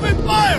Open fire!